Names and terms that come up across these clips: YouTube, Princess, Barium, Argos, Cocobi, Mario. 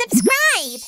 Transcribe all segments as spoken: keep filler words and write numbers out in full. and subscribe!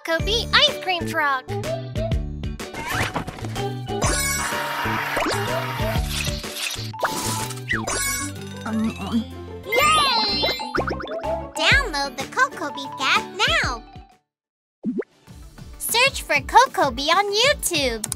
Cocobi ice cream truck. Yay! Download the Cocobi app now. Search for Cocobi on YouTube.